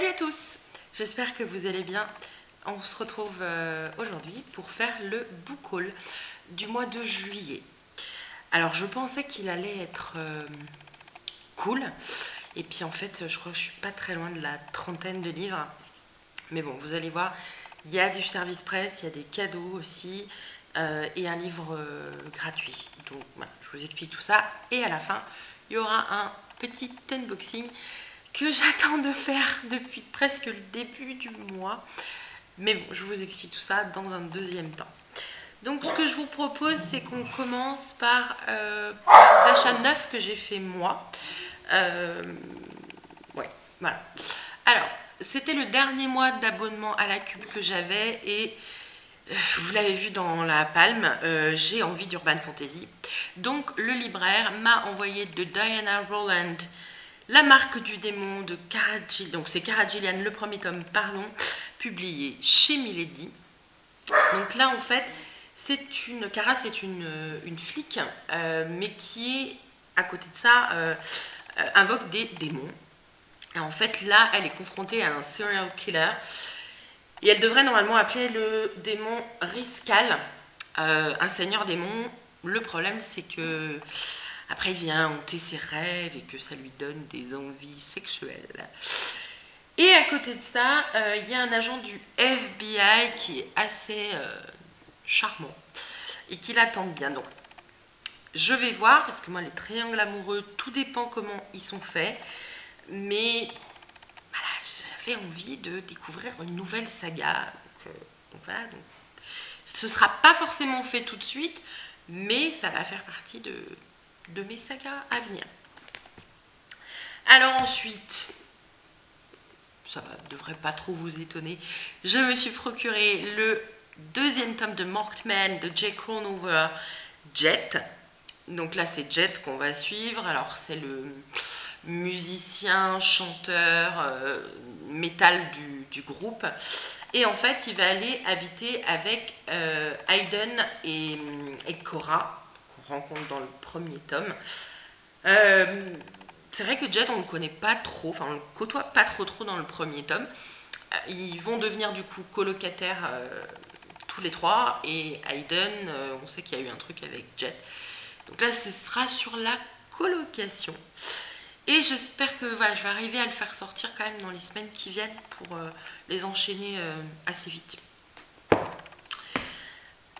Salut à tous, j'espère que vous allez bien. On se retrouve aujourd'hui pour faire le book haul du mois de juillet. Alors je pensais qu'il allait être cool, et puis en fait je crois que je suis pas très loin de la trentaine de livres. Mais bon, vous allez voir, il y a du service presse, il y a des cadeaux aussi, et un livre gratuit. Donc voilà, je vous explique tout ça, et à la fin, il y aura un petit unboxing que j'attends de faire depuis presque le début du mois. Mais bon, je vous explique tout ça dans un deuxième temps. Donc ce que je vous propose, c'est qu'on commence par les achats neufs que j'ai fait moi. Ouais, voilà. Alors, c'était le dernier mois d'abonnement à la Cube que j'avais et... vous l'avez vu dans la palme, j'ai envie d'Urban Fantasy. Donc le libraire m'a envoyé de Diana Rowland, La marque du démon de Cara Gillian. Donc c'est Cara Gillian, le premier tome, pardon, publié chez Milady. Donc là en fait, c'est une... Cara, c'est une flic, mais qui est, à côté de ça, invoque des démons. Et en fait là, elle est confrontée à un serial killer. Et elle devrait normalement appeler le démon Riscal, un seigneur démon. Le problème, c'est que après il vient hanter ses rêves et que ça lui donne des envies sexuelles. Et à côté de ça, il y a un agent du FBI qui est assez charmant et qui la tente bien. Donc, je vais voir, parce que moi, les triangles amoureux, tout dépend comment ils sont faits. Mais... envie de découvrir une nouvelle saga, donc voilà, donc, ce sera pas forcément fait tout de suite, mais ça va faire partie de mes sagas à venir. Alors ensuite, ça devrait pas trop vous étonner, je me suis procuré le deuxième tome de Mortmain de Jay Cronover, Jet. Donc là c'est Jet qu'on va suivre. Alors c'est le musicien, chanteur, métal du groupe. Et en fait, il va aller habiter avec Aidan et Cora, qu'on rencontre dans le premier tome. C'est vrai que Jet, on ne le connaît pas trop, enfin, on ne le côtoie pas trop dans le premier tome. Ils vont devenir du coup colocataires tous les trois. Et Aidan, on sait qu'il y a eu un truc avec Jet. Donc là, ce sera sur la colocation. Et j'espère que voilà, je vais arriver à le faire sortir quand même dans les semaines qui viennent pour les enchaîner assez vite.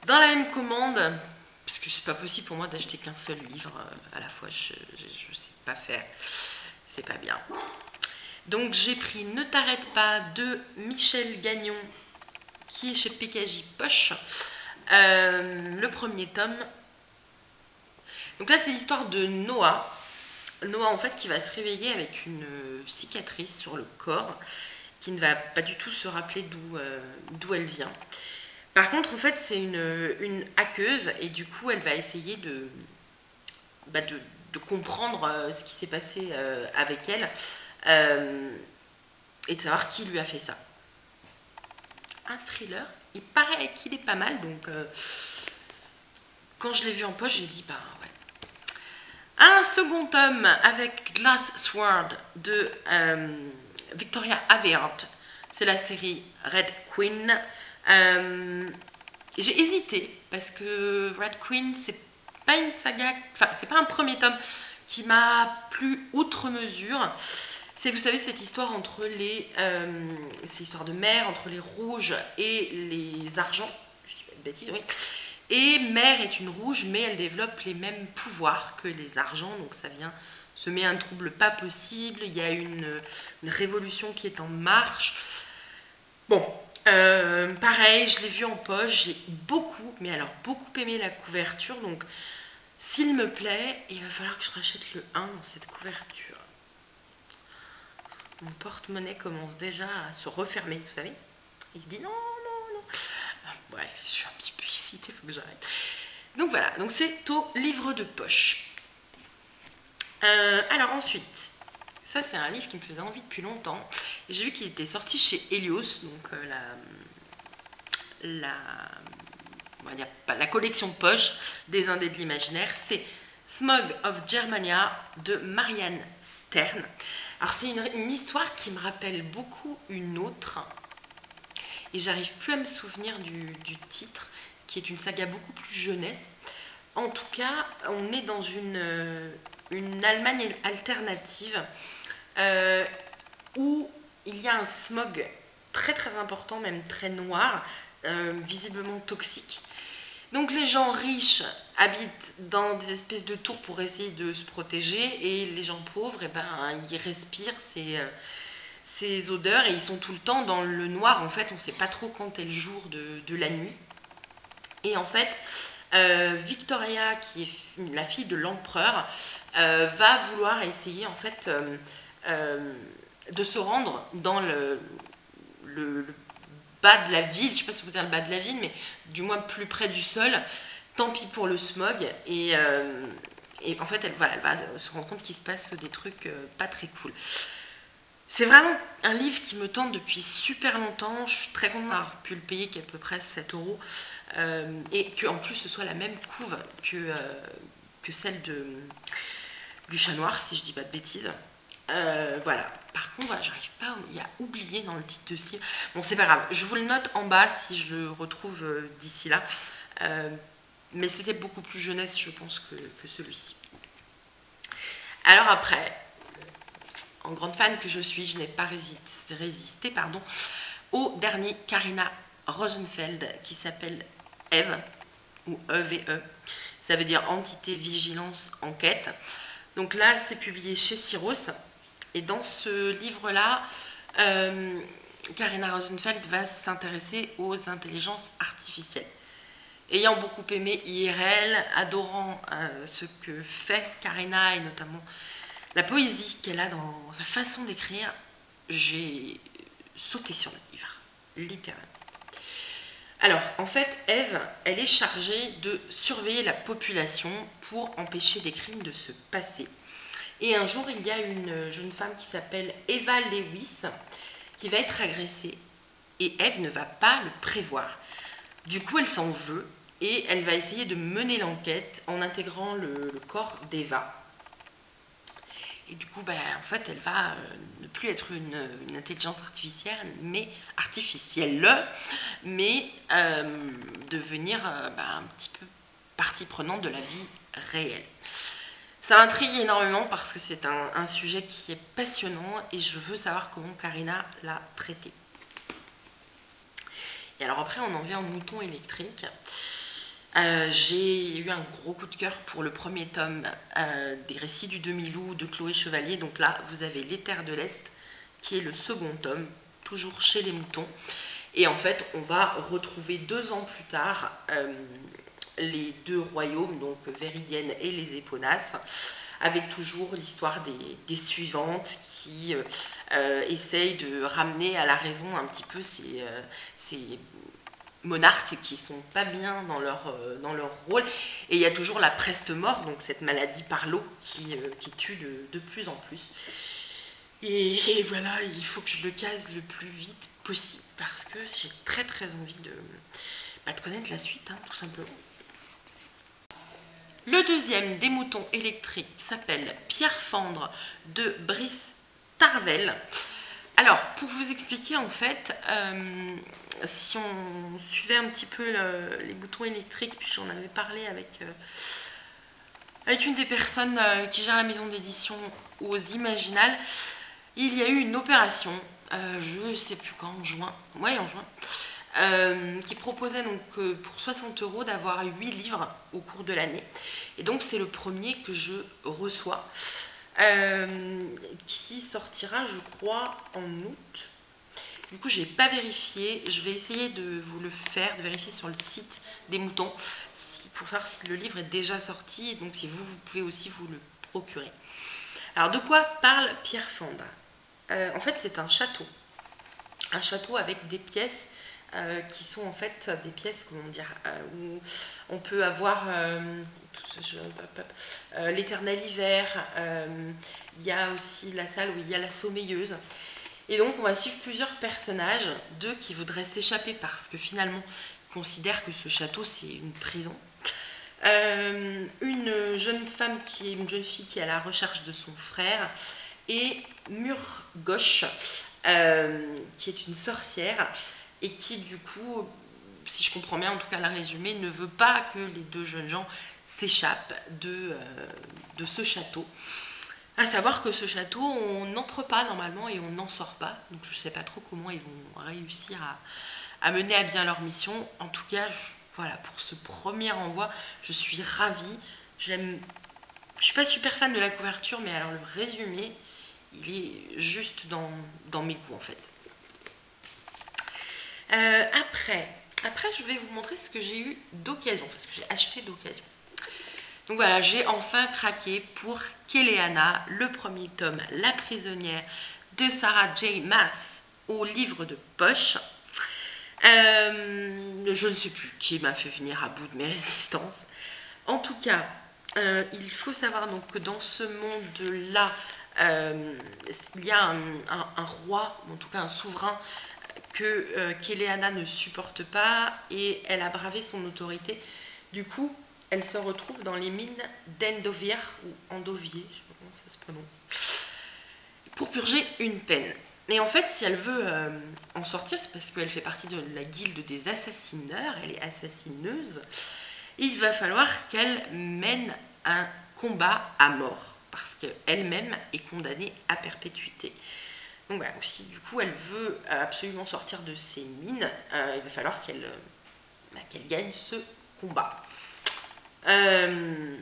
Dans la même commande, parce que c'est pas possible pour moi d'acheter qu'un seul livre à la fois, je sais pas faire, c'est pas bien. Donc j'ai pris Ne t'arrête pas de Michel Gagnon, qui est chez PKJ Poche, le premier tome. Donc là c'est l'histoire de Noah. Noah, en fait, qui va se réveiller avec une cicatrice sur le corps, qui ne va pas du tout se rappeler d'où elle vient. Par contre, en fait, c'est une hackeuse, et du coup, elle va essayer de comprendre ce qui s'est passé avec elle, et de savoir qui lui a fait ça. Un thriller, il paraît qu'il est pas mal, donc quand je l'ai vu en poche, j'ai dit, bah ouais. Un second tome avec Glass Sword de Victoria Aveyard. C'est la série Red Queen. J'ai hésité parce que Red Queen, c'est pas une saga, enfin, c'est pas un premier tome qui m'a plu outre mesure. C'est, vous savez, cette histoire entre les. C'est l'histoire de mère entre les rouges et les argents. Je dis pas de bêtises, oui. Et Mère est une rouge, mais elle développe les mêmes pouvoirs que les argents, donc ça vient semer un trouble pas possible. Il y a une révolution qui est en marche. Bon, pareil, je l'ai vu en poche, j'ai beaucoup, mais alors beaucoup aimé la couverture, donc s'il me plaît, il va falloir que je rachète le 1 dans cette couverture. Mon porte-monnaie commence déjà à se refermer, vous savez. Il se dit non, non, non. Bref, je suis un petit peu excitée, faut que j'arrête. Donc voilà, donc c'est au livre de poche. Alors ensuite, ça c'est un livre qui me faisait envie depuis longtemps. J'ai vu qu'il était sorti chez Helios, donc on va dire, pas, la collection poche des Indés de l'Imaginaire. C'est Smog of Germania de Marianne Stern. Alors c'est une histoire qui me rappelle beaucoup une autre, et j'arrive plus à me souvenir du titre, qui est une saga beaucoup plus jeunesse. En tout cas, on est dans une Allemagne alternative où il y a un smog très très important, même très noir, visiblement toxique. Donc les gens riches habitent dans des espèces de tours pour essayer de se protéger, et les gens pauvres, eh ben, ils respirent ces odeurs, et ils sont tout le temps dans le noir. En fait, on ne sait pas trop quand est le jour de la nuit. Et en fait, Victoria, qui est la fille de l'empereur, va vouloir essayer en fait, de se rendre dans le bas de la ville, je ne sais pas si vous dire le bas de la ville, mais du moins plus près du sol. Tant pis pour le smog, et en fait elle va se rendre compte qu'il se passe des trucs pas très cool. C'est vraiment un livre qui me tente depuis super longtemps. Je suis très contente d'avoir pu le payer, qui est à peu près 7 €, et qu'en plus ce soit la même couve que celle du Chat Noir, si je dis pas de bêtises. Voilà, par contre, voilà, j'arrive pas à oublier dans le titre de ce livre. Bon, c'est pas grave, je vous le note en bas si je le retrouve d'ici là. Mais c'était beaucoup plus jeunesse, je pense, que celui-ci. Alors après, en grande fan que je suis, je n'ai pas résisté au dernier Karina Rosenfeld, qui s'appelle Eve, ou EVE. Ça veut dire Entité, Vigilance, Enquête. Donc là, c'est publié chez Cyrus. Et dans ce livre-là, Karina Rosenfeld va s'intéresser aux intelligences artificielles. Ayant beaucoup aimé IRL, adorant ce que fait Karina, et notamment la poésie qu'elle a dans sa façon d'écrire, j'ai sauté sur le livre, littéralement. Alors, en fait, Eve, elle est chargée de surveiller la population pour empêcher des crimes de se passer. Et un jour, il y a une jeune femme qui s'appelle Eva Lewis qui va être agressée. Et Eve ne va pas le prévoir. Du coup, elle s'en veut et elle va essayer de mener l'enquête en intégrant le corps d'Eva. Et du coup, en fait, elle va ne plus être une intelligence artificielle, mais devenir un petit peu partie prenante de la vie réelle. Ça m'intrigue énormément parce que c'est un sujet qui est passionnant et je veux savoir comment Karina l'a traité. Et alors après, on en vient aux Moutons Électriques. J'ai eu un gros coup de cœur pour le premier tome des Récits du demi-loup de Chloé Chevalier. Donc là, vous avez Les Terres de l'Est, qui est le second tome, toujours chez les Moutons. Et en fait, on va retrouver 2 ans plus tard les deux royaumes, donc Véridienne et les Éponasses, avec toujours l'histoire des suivantes qui essayent de ramener à la raison un petit peu ces monarques qui sont pas bien dans leur rôle. Et il y a toujours la peste mort, donc cette maladie par l'eau qui tue de plus en plus. Et voilà, il faut que je le case le plus vite possible parce que j'ai très très envie de connaître la suite, hein, tout simplement. Le deuxième des Moutons Électriques s'appelle Pierre Fendre de Brice Tarvel. Alors, pour vous expliquer, en fait, si on suivait un petit peu les Moutons Électriques, puis j'en avais parlé avec une des personnes qui gère la maison d'édition aux Imaginales, il y a eu une opération, je ne sais plus quand, en juin, ouais, en juin, qui proposait donc pour 60 € d'avoir 8 livres au cours de l'année. Et donc c'est le premier que je reçois, qui sortira je crois en août. Du coup j'ai pas vérifié, je vais essayer de vous le faire, de vérifier sur le site des Moutons, pour savoir si le livre est déjà sorti, et donc si vous pouvez aussi vous le procurer. Alors de quoi parle Pierre Fendre? En fait c'est un château avec des pièces qui sont en fait des pièces, comment dire, où on peut avoir l'éternel hiver, il y a aussi la salle où il y a la sommeilleuse. Et donc on va suivre plusieurs personnages, 2 qui voudraient s'échapper parce que finalement ils considèrent que ce château c'est une prison. Une jeune fille qui est à la recherche de son frère, et Mur Gauche, qui est une sorcière et qui du coup, si je comprends bien en tout cas la résumée, ne veut pas que les deux jeunes gens s'échappent de ce château. À savoir que ce château, on n'entre pas normalement et on n'en sort pas. Donc je ne sais pas trop comment ils vont réussir à mener à bien leur mission. En tout cas, voilà, pour ce premier envoi, je suis ravie. Je suis pas super fan de la couverture, mais alors le résumé, il est juste dans mes goûts en fait. Après, je vais vous montrer ce que j'ai eu d'occasion, enfin ce que j'ai acheté d'occasion. Donc voilà, j'ai enfin craqué pour Keleana, le premier tome, La prisonnière de Sarah J. Maas au livre de poche. Je ne sais plus qui m'a fait venir à bout de mes résistances. En tout cas, il faut savoir donc que dans ce monde-là, il y a un roi, en tout cas un souverain, que Keleana ne supporte pas et elle a bravé son autorité. Du coup, elle se retrouve dans les mines d'Endovier, ou Endovier, je ne sais pas comment ça se prononce, pour purger une peine. Et en fait, si elle veut en sortir, c'est parce qu'elle fait partie de la guilde des assassineurs, elle est assassineuse, et il va falloir qu'elle mène un combat à mort, parce qu'elle-même est condamnée à perpétuité. Donc voilà, aussi du coup, elle veut absolument sortir de ces mines, il va falloir qu'elle gagne ce combat. Je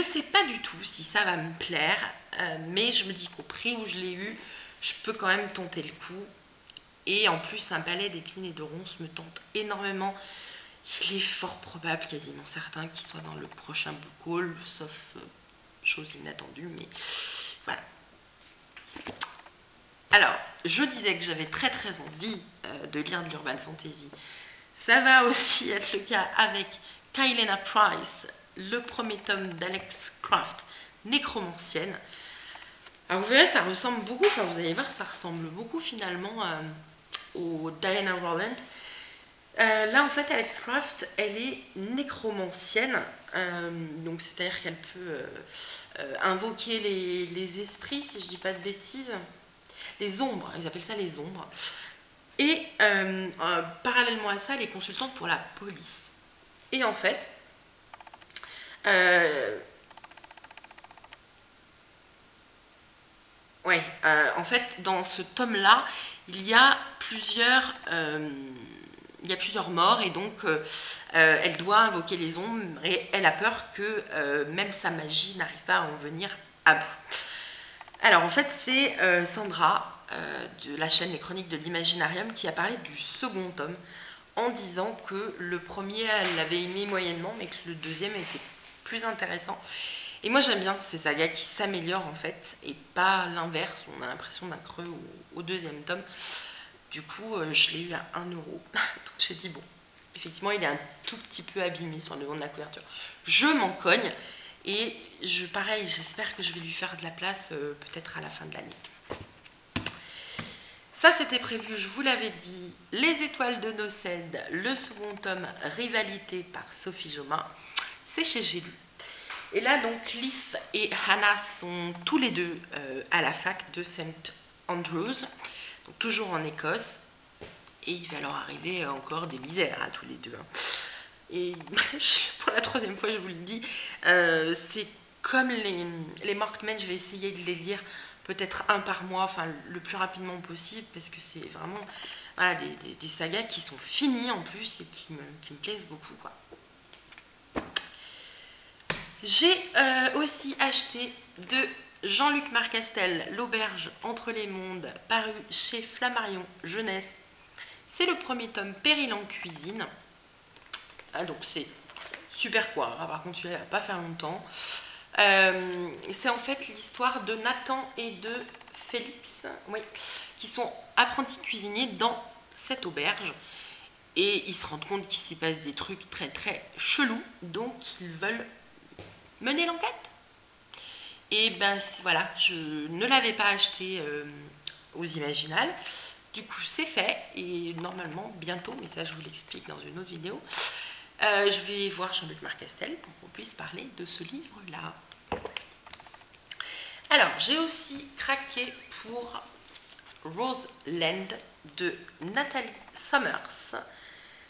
sais pas du tout si ça va me plaire, mais je me dis qu'au prix où je l'ai eu, je peux quand même tenter le coup. Et en plus, un palais d'épines et de ronces me tente énormément. Il est fort probable, quasiment certain, qu'il soit dans le prochain book haul, sauf chose inattendue, mais voilà. Alors, je disais que j'avais très très envie de lire de l'urban fantasy. Ça va aussi être le cas avec Kylena Price, le premier tome d'Alex Craft, Nécromancienne. Alors vous verrez, ça ressemble beaucoup, enfin vous allez voir, ça ressemble beaucoup finalement au Diana Rowland. Là en fait, Alex Craft, elle est nécromancienne, donc c'est-à-dire qu'elle peut invoquer les esprits, si je dis pas de bêtises, les ombres, ils appellent ça les ombres. Et parallèlement à ça, elle est consultante pour la police. Et en fait, dans ce tome-là, il y a plusieurs morts et donc elle doit invoquer les ombres et elle a peur que même sa magie n'arrive pas à en venir à bout. Alors en fait, c'est Sandra de la chaîne Les Chroniques de l'Imaginarium qui a parlé du second tome, en disant que le premier, elle l'avait aimé moyennement, mais que le deuxième était plus intéressant. Et moi, j'aime bien ces sagas qui s'améliorent, en fait, et pas l'inverse. On a l'impression d'un creux au deuxième tome. Du coup, je l'ai eu à 1 €. Donc, j'ai dit, bon, effectivement, il est un tout petit peu abîmé sur le devant de la couverture. Je m'en cogne, et pareil, j'espère que je vais lui faire de la place, peut-être à la fin de l'année. Ça, c'était prévu, je vous l'avais dit, Les Étoiles de Nocède, le second tome, Rivalité par Sophie Jomain, c'est chez J'ai lu. Et là, donc, Cliff et Hannah sont tous les deux à la fac de St. Andrews, donc toujours en Écosse, et il va leur arriver encore des misères à tous les deux. Hein. Et pour la troisième fois, je vous le dis, c'est comme les Mortmain, je vais essayer de les lire peut-être un par mois, enfin le plus rapidement possible, parce que c'est vraiment voilà, des sagas qui sont finies en plus et qui me plaisent beaucoup. J'ai aussi acheté de Jean-Luc Marcastel, L'Auberge entre les mondes, paru chez Flammarion Jeunesse. C'est le premier tome, Péril en cuisine. Ah, donc c'est super quoi, ah, par contre celui-là va pas faire longtemps. C'est en fait l'histoire de Nathan et de Félix, oui, qui sont apprentis cuisiniers dans cette auberge. Et ils se rendent compte qu'il s'y passe des trucs très très chelous, donc ils veulent mener l'enquête. Et ben voilà, je ne l'avais pas acheté aux Imaginales. Du coup c'est fait, et normalement bientôt, mais ça je vous l'explique dans une autre vidéo, je vais voir Jean-Luc Marcastel pour qu'on puisse parler de ce livre-là. Alors, j'ai aussi craqué pour Roseland de Nathalie Summers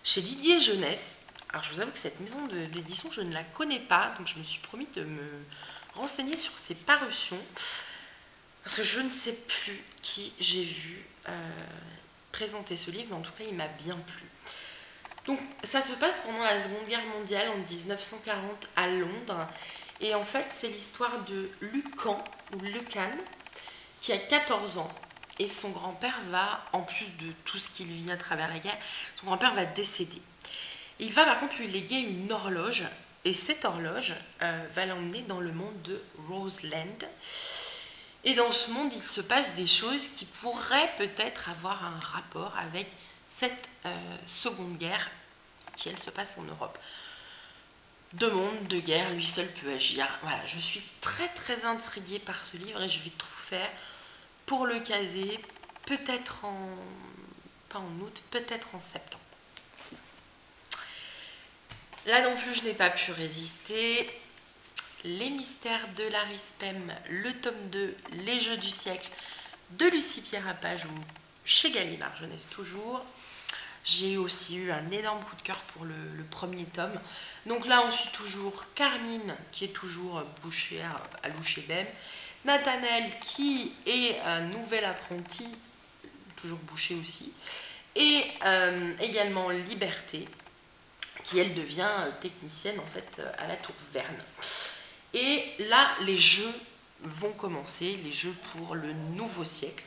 chez Didier Jeunesse. Alors, je vous avoue que cette maison d'édition, je ne la connais pas, donc je me suis promis de me renseigner sur ses parutions, parce que je ne sais plus qui j'ai vu présenter ce livre, mais en tout cas, il m'a bien plu. Donc, ça se passe pendant la Seconde Guerre mondiale, en 1940, à Londres. Et en fait, c'est l'histoire de Lucan, ou Lucan, qui a 14 ans. Et son grand-père va, en plus de tout ce qu'il vit à travers la guerre, son grand-père va décéder. Et il va par contre lui léguer une horloge. Et cette horloge va l'emmener dans le monde de Roseland. Et dans ce monde, il se passe des choses qui pourraient peut-être avoir un rapport avec cette Seconde Guerre qui, elle, se passe en Europe. Deux mondes, deux guerres, lui seul peut agir. Voilà, je suis très très intriguée par ce livre et je vais tout faire pour le caser, peut-être en... pas en août, peut-être en septembre. Là non plus, je n'ai pas pu résister. Les mystères de l'Arispem, le tome 2, les jeux du siècle, de Lucie Pierre Apage, ou chez Gallimard Jeunesse toujours. J'ai aussi eu un énorme coup de cœur pour le premier tome. Donc là, on suit toujours Carmine, qui est toujours bouchère à Louchet-Bem. Nathanaël, qui est un nouvel apprenti, toujours boucher aussi. Et également Liberté, qui elle devient technicienne en fait à la Tour Verne. Et là, les jeux vont commencer, les jeux pour le nouveau siècle.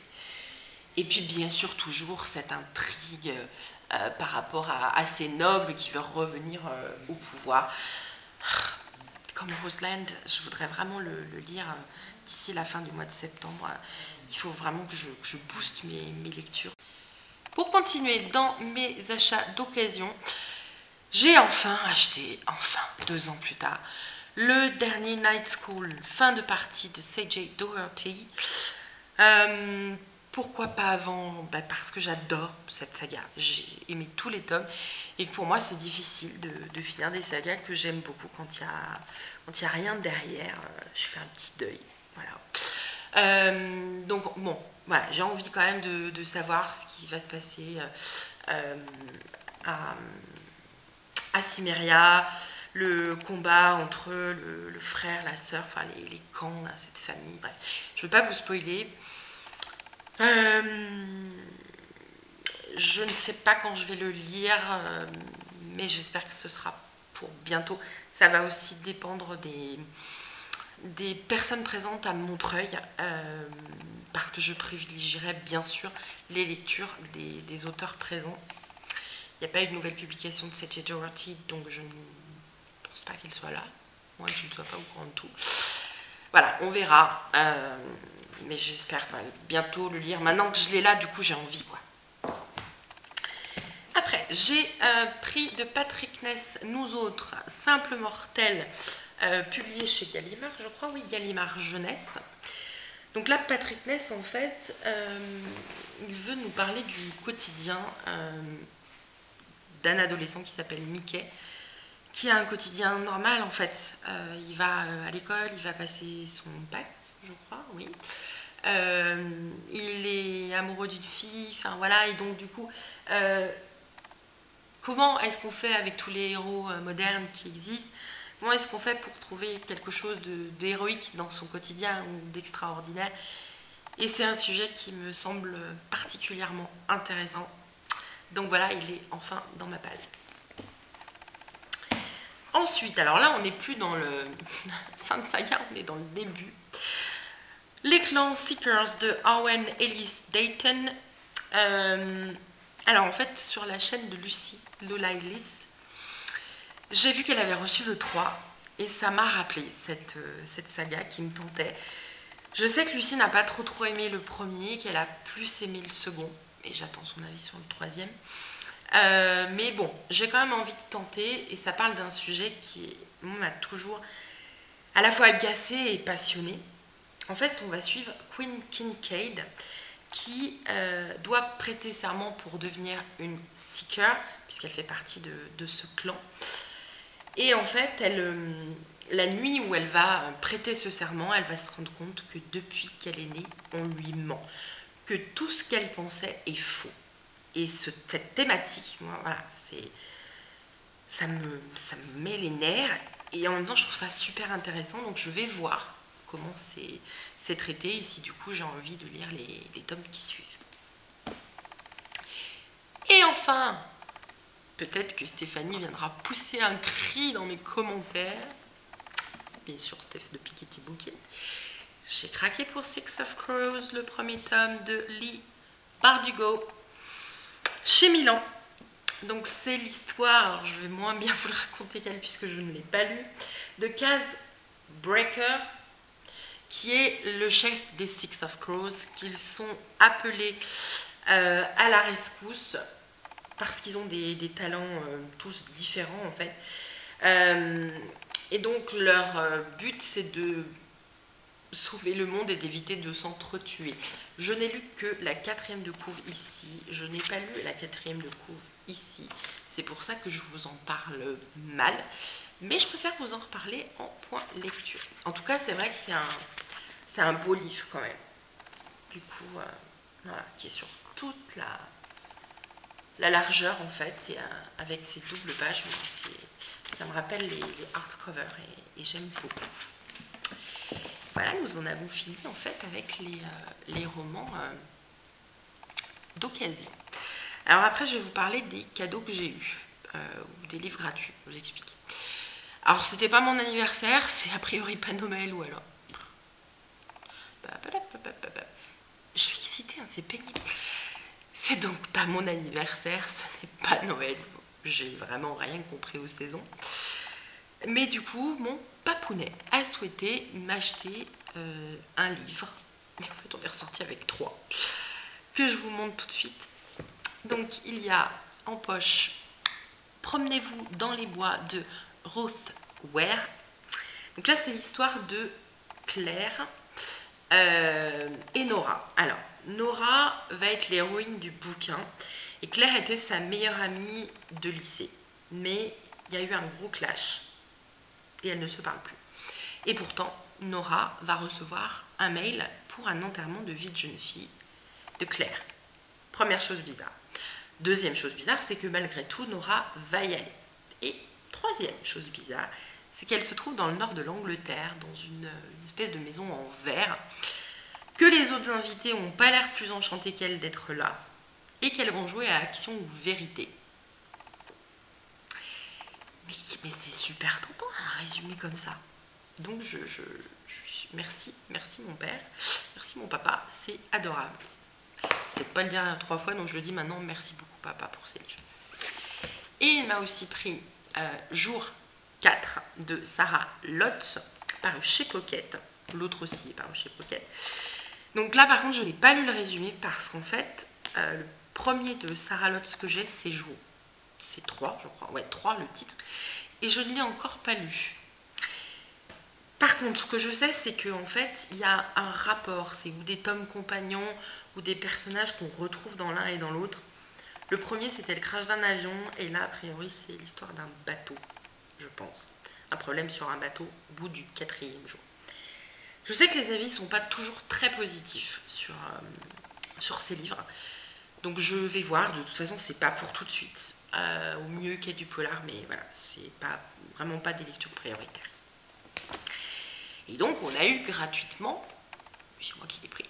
Et puis bien sûr toujours cette intrigue par rapport à ces nobles qui veulent revenir au pouvoir. Comme Roseland, je voudrais vraiment le lire d'ici la fin du mois de septembre. Il faut vraiment que je booste mes lectures. Pour continuer dans mes achats d'occasion, j'ai enfin acheté, 2 ans plus tard, le dernier Night School, fin de partie de C.J. Doherty. Pourquoi pas avant? Bah parce que j'adore cette saga, j'ai aimé tous les tomes et pour moi c'est difficile de finir des sagas que j'aime beaucoup quand il n'y a rien derrière, je fais un petit deuil, voilà. Donc bon, voilà, j'ai envie quand même de savoir ce qui va se passer à Cimmeria, le combat entre le frère, la sœur, enfin les camps, là, cette famille, bref, je ne veux pas vous spoiler. Je ne sais pas quand je vais le lire, mais j'espère que ce sera pour bientôt. Ça va aussi dépendre des personnes présentes à Montreuil, parce que je privilégierai bien sûr les lectures des auteurs présents. Il n'y a pas eu de nouvelle publication de C.J. Doherty, donc je ne pense pas qu'il soit là, moi je ne sois pas au courant de tout. Voilà, on verra. Mais j'espère bientôt le lire. Maintenant que je l'ai là, du coup, j'ai envie, quoi. Après, j'ai pris de Patrick Ness, Nous autres, Simple Mortel, publié chez Gallimard, je crois, oui, Gallimard Jeunesse. Donc là, Patrick Ness, en fait, il veut nous parler du quotidien d'un adolescent qui s'appelle Mickey, qui a un quotidien normal, en fait. Il va à l'école, il va passer son bac, je crois, oui. Il est amoureux d'une fille, enfin voilà, et donc du coup, comment est-ce qu'on fait avec tous les héros modernes qui existent? Comment est-ce qu'on fait pour trouver quelque chose d'héroïque dans son quotidien ou d'extraordinaire? Et c'est un sujet qui me semble particulièrement intéressant. Donc voilà, il est enfin dans ma palle. Ensuite, alors là, on n'est plus dans le fin de saga, on est dans le début. Les clans Seekers de Owen Ellis Dayton. Alors en fait, sur la chaîne de Lucie, Lola Ellis, j'ai vu qu'elle avait reçu le 3 et ça m'a rappelé cette saga qui me tentait. Je sais que Lucie n'a pas trop aimé le premier, qu'elle a plus aimé le second, et j'attends son avis sur le troisième. Mais bon, j'ai quand même envie de tenter et ça parle d'un sujet qui m'a toujours à la fois agacé et passionné. En fait, on va suivre Queen Kincaid qui doit prêter serment pour devenir une Seeker puisqu'elle fait partie de ce clan. Et en fait, elle, La nuit où elle va prêter ce serment, elle va se rendre compte que depuis qu'elle est née, on lui ment, que tout ce qu'elle pensait est faux. Et cette thématique, moi, voilà, ça me met les nerfs, et en même temps je trouve ça super intéressant, donc je vais voir comment c'est traité, et si du coup j'ai envie de lire les tomes qui suivent. Et enfin, peut-être que Stéphanie viendra pousser un cri dans mes commentaires, bien sûr Steph de Piketty Booking. J'ai craqué pour Six of Crows, le premier tome de Lee Bardugo, chez Milan. Donc c'est l'histoire, je vais moins bien vous le raconter qu'elle puisque je ne l'ai pas lu, de Kaz Breaker, qui est le chef des Six of Crows, qu'ils sont appelés à la rescousse parce qu'ils ont des talents tous différents en fait. Et donc leur but c'est de sauver le monde et d'éviter de s'entretuer. Je n'ai lu que la 4e de couve ici, je n'ai pas lu la 4e de couve ici, c'est pour ça que je vous en parle mal, mais je préfère vous en reparler en point lecture. En tout cas c'est vrai que c'est un beau livre quand même, du coup voilà, qui est sur toute la largeur en fait, avec ses doubles pages, ça me rappelle les hardcovers et j'aime beaucoup. Voilà, nous en avons fini en fait avec les romans d'occasion. Alors après, je vais vous parler des cadeaux que j'ai eus, ou des livres gratuits, je vous explique. Alors, c'était pas mon anniversaire, c'est a priori pas Noël ou alors. Je suis excitée, hein, c'est pénible. C'est donc pas mon anniversaire, ce n'est pas Noël. J'ai vraiment rien compris aux saisons. Mais du coup, mon papounet a souhaité m'acheter un livre, et en fait on est ressorti avec 3, que je vous montre tout de suite. Donc il y a en poche « Promenez-vous dans les bois » de Ruth Ware. Donc là c'est l'histoire de Claire et Nora. Alors Nora va être l'héroïne du bouquin, et Claire était sa meilleure amie de lycée, mais il y a eu un gros clash. Et elle ne se parle plus. Et pourtant, Nora va recevoir un mail pour un enterrement de vie de jeune fille de Claire. Première chose bizarre. Deuxième chose bizarre, c'est que malgré tout, Nora va y aller. Et troisième chose bizarre, c'est qu'elle se trouve dans le nord de l'Angleterre, dans une espèce de maison en verre, que les autres invités n'ont pas l'air plus enchantés qu'elle d'être là, et qu'elles vont jouer à action ou vérité. Mais c'est super tentant à résumer comme ça. Donc merci mon père, merci mon papa, c'est adorable. Peut-être pas le dire 3 fois, donc je le dis maintenant, merci beaucoup papa pour ces livres. Et il m'a aussi pris Jour 4 de Sarah Lotz, paru chez Pocket. L'autre aussi est paru chez Pocket. Donc là par contre je n'ai pas lu le résumé parce qu'en fait le premier de Sarah Lotz que j'ai c'est Jour. C'est 3, je crois. Ouais, 3 le titre. Et je ne l'ai encore pas lu. Par contre, ce que je sais, c'est qu'en fait, il y a un rapport. C'est ou des tomes compagnons, ou des personnages qu'on retrouve dans l'un et dans l'autre. Le premier, c'était le crash d'un avion. Et là, a priori, c'est l'histoire d'un bateau, je pense. Un problème sur un bateau au bout du 4e jour. Je sais que les avis ne sont pas toujours très positifs sur ces livres. Donc je vais voir. De toute façon, c'est pas pour tout de suite. Au mieux qu'il y ait du polar, mais voilà, c'est pas vraiment pas des lectures prioritaires. Et donc on a eu gratuitement, c'est moi qui l'ai pris,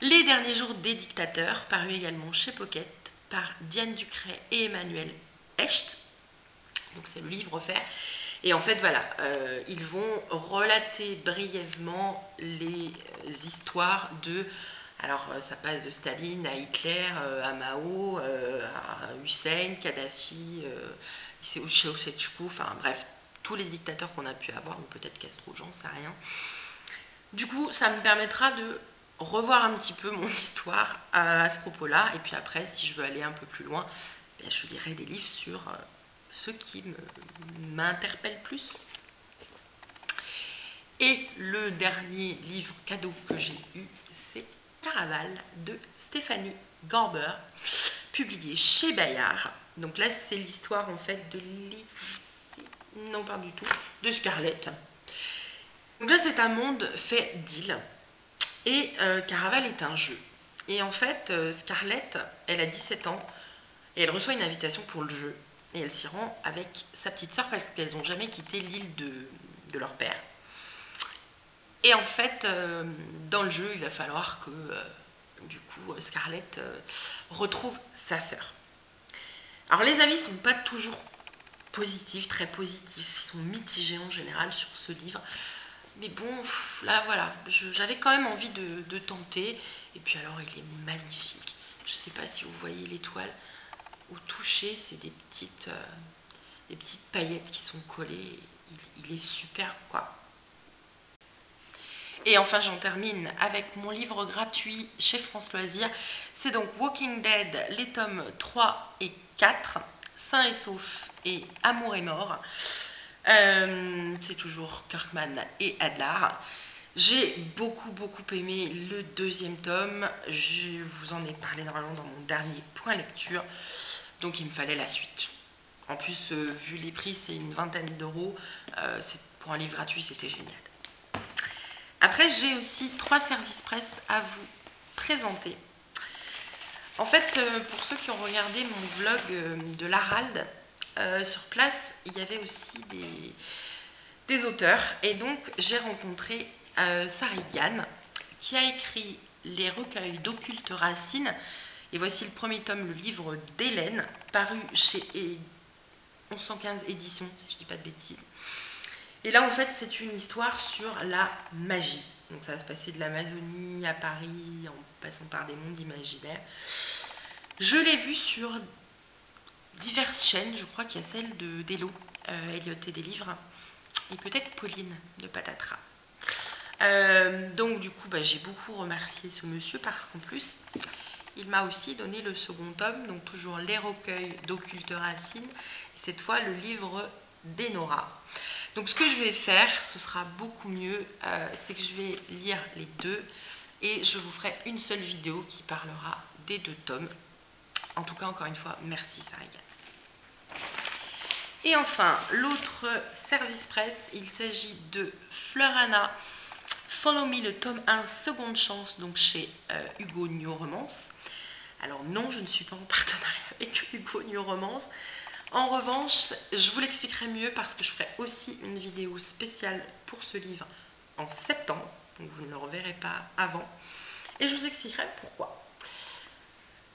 Les Derniers Jours des Dictateurs, paru également chez Pocket, par Diane Ducret et Emmanuel Hecht. Donc c'est le livre offert. Et en fait voilà, ils vont relater brièvement les histoires de... Alors, ça passe de Staline à Hitler, à Mao, à Hussein, Kadhafi, Ceausescu, enfin bref, tous les dictateurs qu'on a pu avoir, ou peut-être Castro, j'en sais rien. Du coup, ça me permettra de revoir un petit peu mon histoire à ce propos-là, et puis après, si je veux aller un peu plus loin, ben, je lirai des livres sur ceux qui m'interpellent plus. Et le dernier livre cadeau que j'ai eu, c'est Caraval de Stéphanie Gorber, publié chez Bayard. Donc là, c'est l'histoire en fait de Scarlett, Donc là, c'est un monde fait d'îles. Et Caravelle est un jeu. Et en fait, Scarlett, elle a 17 ans. Et elle reçoit une invitation pour le jeu. Et elle s'y rend avec sa petite sœur parce qu'elles n'ont jamais quitté l'île de leur père. Et en fait, dans le jeu, il va falloir que, du coup, Scarlett retrouve sa sœur. Alors, les avis ne sont pas toujours positifs, très positifs. Ils sont mitigés en général sur ce livre. Mais bon, là, voilà, j'avais quand même envie de tenter. Et puis alors, il est magnifique. Je ne sais pas si vous voyez l'étoile. Au toucher, c'est des petites paillettes qui sont collées. Il est super, quoi. Et enfin, j'en termine avec mon livre gratuit chez France Loisirs. C'est donc Walking Dead, les tomes 3 et 4, Sains et Saufs et Amour et Mort. C'est toujours Kirkman et Adler. J'ai beaucoup aimé le deuxième tome. Je vous en ai parlé normalement dans mon dernier point lecture. Donc il me fallait la suite. En plus, vu les prix, c'est une vingtaine d'euros. Pour un livre gratuit, c'était génial. Après, j'ai aussi 3 services presse à vous présenter. En fait, pour ceux qui ont regardé mon vlog de l'Harald, sur place, il y avait aussi des auteurs. Et donc, j'ai rencontré Sari Gann, qui a écrit les recueils d'occultes racines. Et voici le premier tome, le livre d'Hélène, paru chez 1115 éditions, si je ne dis pas de bêtises. Et là, en fait, c'est une histoire sur la magie. Donc, ça va se passer de l'Amazonie à Paris, en passant par des mondes imaginaires. Je l'ai vu sur diverses chaînes. Je crois qu'il y a celle d'Elo, Elliot et des livres, et peut-être Pauline de Patatras. Donc, du coup, j'ai beaucoup remercié ce monsieur parce qu'en plus, il m'a aussi donné le second tome, donc toujours les recueils d'occultes racines, et cette fois le livre d'Enora. Donc ce que je vais faire, ce sera beaucoup mieux, c'est que je vais lire les deux et je vous ferai une seule vidéo qui parlera des deux tomes. En tout cas, encore une fois, merci Sarigan. Et enfin, l'autre service presse, il s'agit de Fleurana, Follow Me, le tome 1, Seconde Chance, donc chez Hugo New Romance. Alors non, je ne suis pas en partenariat avec Hugo New Romance. En revanche, je vous l'expliquerai mieux parce que je ferai aussi une vidéo spéciale pour ce livre en septembre. Donc vous ne le reverrez pas avant. Et je vous expliquerai pourquoi.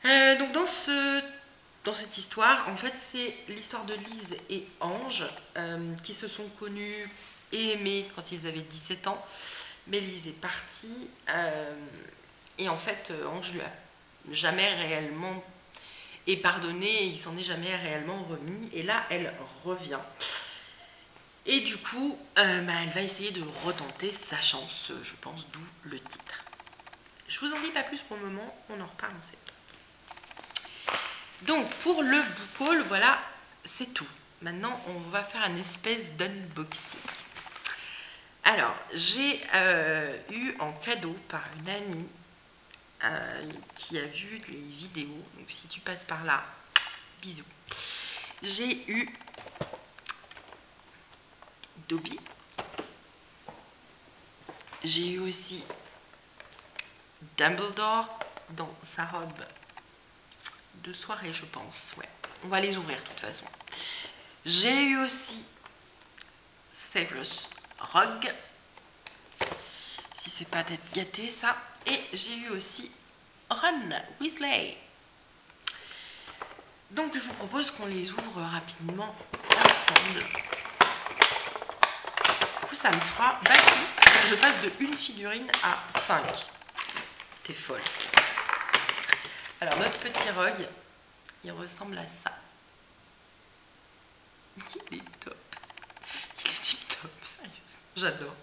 Donc dans cette histoire, en fait, c'est l'histoire de Lise et Ange qui se sont connus et aimés quand ils avaient 17 ans. Mais Lise est partie et en fait, Ange lui a jamais réellement et pardonné, il s'en est jamais réellement remis, et là elle revient. Et du coup, elle va essayer de retenter sa chance, je pense, d'où le titre. Je vous en dis pas plus pour le moment, on en reparle en septembre. Donc pour le book haul, voilà, c'est tout. Maintenant, on va faire une espèce d'unboxing. Alors, j'ai eu en cadeau par une amie, qui a vu les vidéos, donc si tu passes par là, bisous. J'ai eu Dobby, j'ai eu aussi Dumbledore dans sa robe de soirée, je pense, ouais, on va les ouvrir de toute façon. J'ai eu aussi Cyrus Rogue, si c'est pas d'être gâté ça. Et j'ai eu aussi Ron Weasley. Donc je vous propose qu'on les ouvre rapidement ensemble. Du coup, ça me fera battu. Je passe de une figurine à 5. T'es folle. Alors notre petit Rogue, il ressemble à ça. Il est top. Il est tip top, sérieusement. J'adore.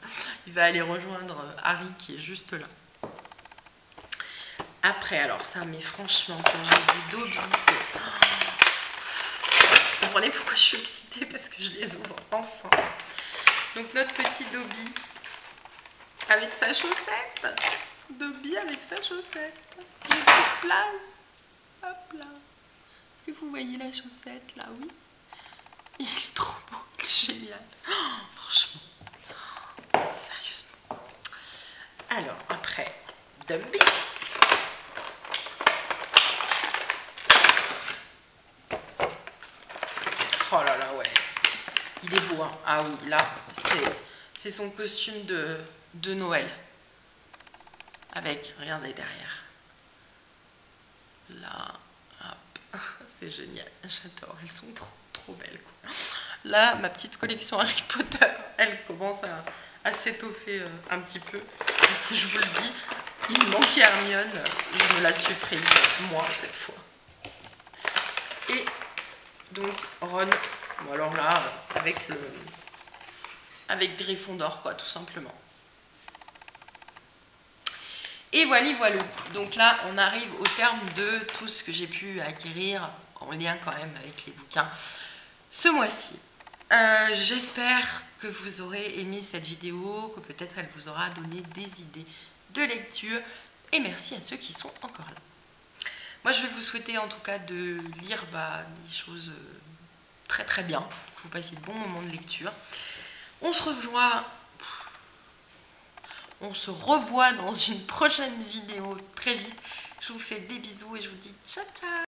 Il va aller rejoindre Harry qui est juste là. Après, alors ça, mais franchement, quand j'ai vu Dobby, vous comprenez pourquoi je suis excitée, parce que je les ouvre enfin. Donc notre petit Dobby avec sa chaussette. Dobby avec sa chaussette. J'ai plus de place. Hop là. Est-ce que vous voyez la chaussette là? Oui. Il est trop beau, il est génial. Franchement. Sérieux. Alors, après, Dumby. Oh là là, ouais. Il est beau, hein. Ah oui, là, c'est son costume de Noël. Avec, regardez derrière. Là, hop. C'est génial. J'adore. Elles sont trop, trop belles, quoi. Là, ma petite collection Harry Potter, elle commence à s'étoffer un petit peu. Du coup, je vous le dis, il me manquait Hermione. Je me la suis prise, moi, cette fois. Et donc, Ron. Bon, alors là, avec Gryffondor, quoi, tout simplement. Et voilà, voilà. Donc là, on arrive au terme de tout ce que j'ai pu acquérir en lien quand même avec les bouquins ce mois-ci. J'espère que vous aurez aimé cette vidéo, que peut-être elle vous aura donné des idées de lecture. Et merci à ceux qui sont encore là. Moi, je vais vous souhaiter en tout cas de lire des choses très très bien, que vous passiez de bons moments de lecture. On se revoit. On se revoit dans une prochaine vidéo très vite. Je vous fais des bisous et je vous dis ciao ciao.